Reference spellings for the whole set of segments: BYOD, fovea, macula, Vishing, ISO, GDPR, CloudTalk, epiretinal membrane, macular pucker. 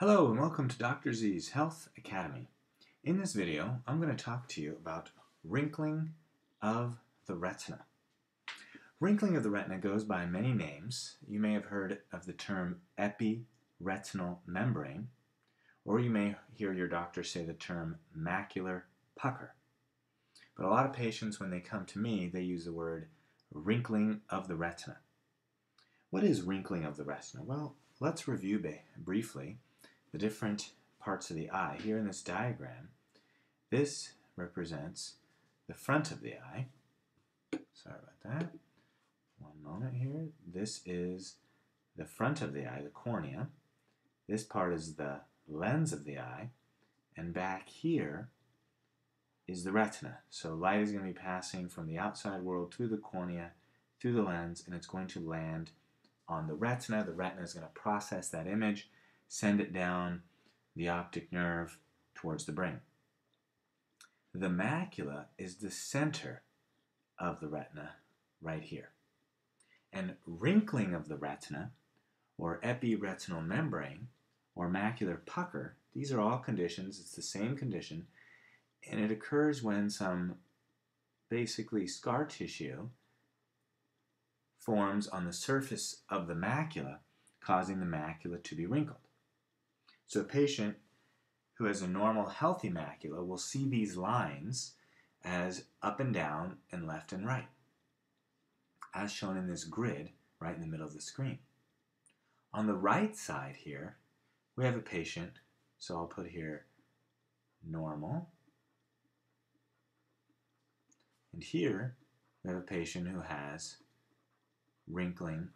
Hello and welcome to Dr. Z's Health Academy. In this video, I'm going to talk to you about wrinkling of the retina. Wrinkling of the retina goes by many names. You may have heard of the term epiretinal membrane, or you may hear your doctor say the term macular pucker. But a lot of patients, when they come to me, they use the word wrinkling of the retina. What is wrinkling of the retina? Well, let's review briefly the different parts of the eye. Here in this diagram, this represents the front of the eye. Sorry about that. One moment here. This is the front of the eye, the cornea. This part is the lens of the eye. And back here is the retina. So light is going to be passing from the outside world to the cornea, through the lens, and it's going to land on the retina. The retina is going to process that image, send it down the optic nerve towards the brain. The macula is the center of the retina right here. And wrinkling of the retina, or epiretinal membrane, or macular pucker, these are all conditions, it's the same condition, and it occurs when some basically scar tissue forms on the surface of the macula, causing the macula to be wrinkled. So a patient who has a normal, healthy macula will see these lines as up and down and left and right, as shown in this grid right in the middle of the screen. On the right side here, we have a patient, so I'll put here normal, and here we have a patient who has wrinkling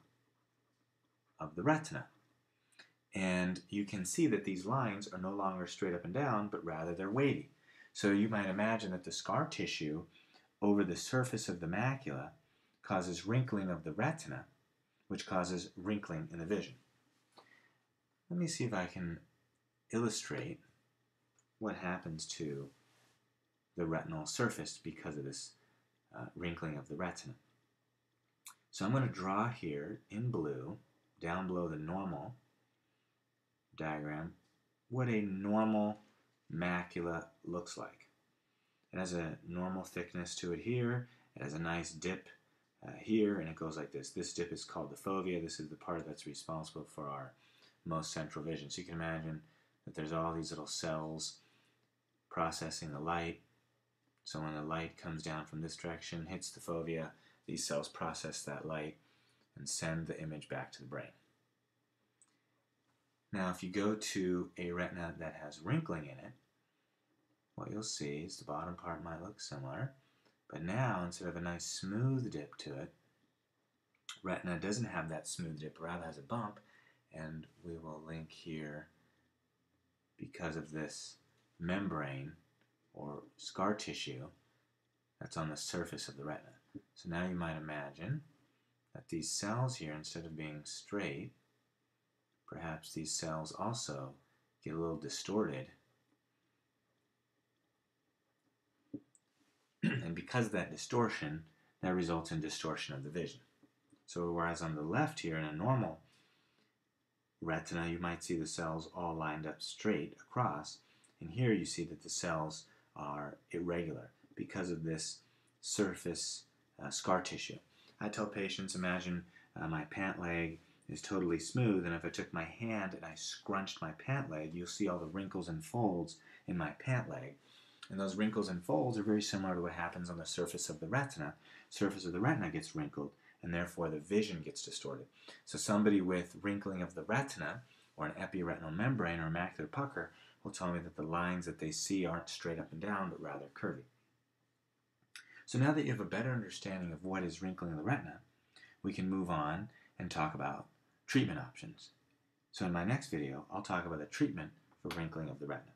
of the retina. And you can see that these lines are no longer straight up and down, but rather they're wavy. So you might imagine that the scar tissue over the surface of the macula causes wrinkling of the retina, which causes wrinkling in the vision. Let me see if I can illustrate what happens to the retinal surface because of this wrinkling of the retina. So I'm going to draw here in blue, down below the normal diagram, what a normal macula looks like. It has a normal thickness to it here, it has a nice dip here, and it goes like this. This dip is called the fovea. This is the part that's responsible for our most central vision. So you can imagine that there's all these little cells processing the light. So when the light comes down from this direction, hits the fovea, these cells process that light and send the image back to the brain. Now, if you go to a retina that has wrinkling in it, what you'll see is the bottom part might look similar, but now instead of a nice smooth dip to it, retina doesn't have that smooth dip, rather has a bump, and we will link here because of this membrane or scar tissue that's on the surface of the retina. So now you might imagine that these cells here, instead of being straight, perhaps these cells also get a little distorted. And because of that distortion, that results in distortion of the vision. So whereas on the left here, in a normal retina, you might see the cells all lined up straight across, and here you see that the cells are irregular because of this surface scar tissue. I tell patients, imagine my pant leg is totally smooth, and if I took my hand and I scrunched my pant leg, you'll see all the wrinkles and folds in my pant leg. And those wrinkles and folds are very similar to what happens on the surface of the retina. Surface of the retina gets wrinkled, and therefore the vision gets distorted. So somebody with wrinkling of the retina, or an epiretinal membrane, or macular pucker, will tell me that the lines that they see aren't straight up and down, but rather curvy. So now that you have a better understanding of what is wrinkling of the retina, we can move on and talk about treatment options. So in my next video, I'll talk about the treatment for wrinkling of the retina.